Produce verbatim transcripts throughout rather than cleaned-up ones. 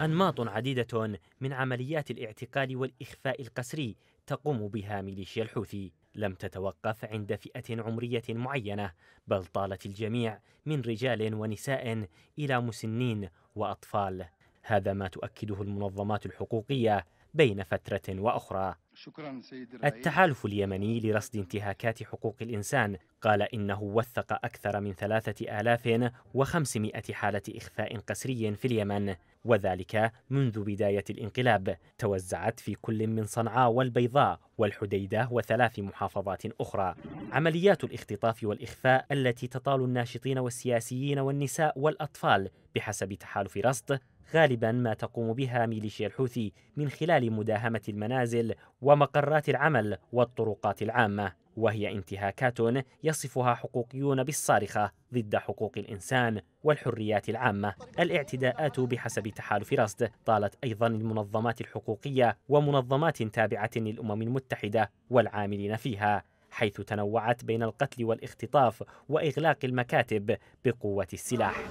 أنماط عديدة من عمليات الاعتقال والإخفاء القسري تقوم بها ميليشيا الحوثي لم تتوقف عند فئة عمرية معينة، بل طالت الجميع من رجال ونساء إلى مسنين وأطفال. هذا ما تؤكده المنظمات الحقوقية بين فترة وأخرى. التحالف اليمني لرصد انتهاكات حقوق الإنسان قال إنه وثق أكثر من ثلاثة آلاف وخمسمائة حالة إخفاء قسري في اليمن، وذلك منذ بداية الانقلاب، توزعت في كل من صنعاء والبيضاء والحديدة وثلاث محافظات أخرى. عمليات الاختطاف والإخفاء التي تطال الناشطين والسياسيين والنساء والأطفال بحسب تحالف رصد غالبا ما تقوم بها ميليشيا الحوثي من خلال مداهمة المنازل ومقرات العمل والطرقات العامة، وهي انتهاكات يصفها حقوقيون بالصارخة ضد حقوق الإنسان والحريات العامة. الاعتداءات بحسب تحالف رصد طالت أيضا المنظمات الحقوقية ومنظمات تابعة للأمم المتحدة والعاملين فيها، حيث تنوعت بين القتل والاختطاف وإغلاق المكاتب بقوة السلاح.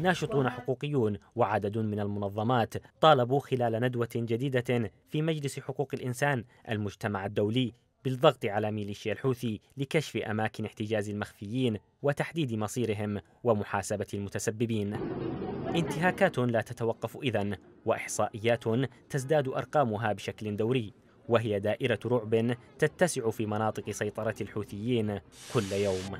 ناشطون حقوقيون وعدد من المنظمات طالبوا خلال ندوة جديدة في مجلس حقوق الإنسان المجتمع الدولي بالضغط على ميليشيا الحوثي لكشف أماكن احتجاز المخفيين وتحديد مصيرهم ومحاسبة المتسببين. انتهاكات لا تتوقف إذن، وإحصائيات تزداد أرقامها بشكل دوري، وهي دائرة رعب تتسع في مناطق سيطرة الحوثيين كل يوم.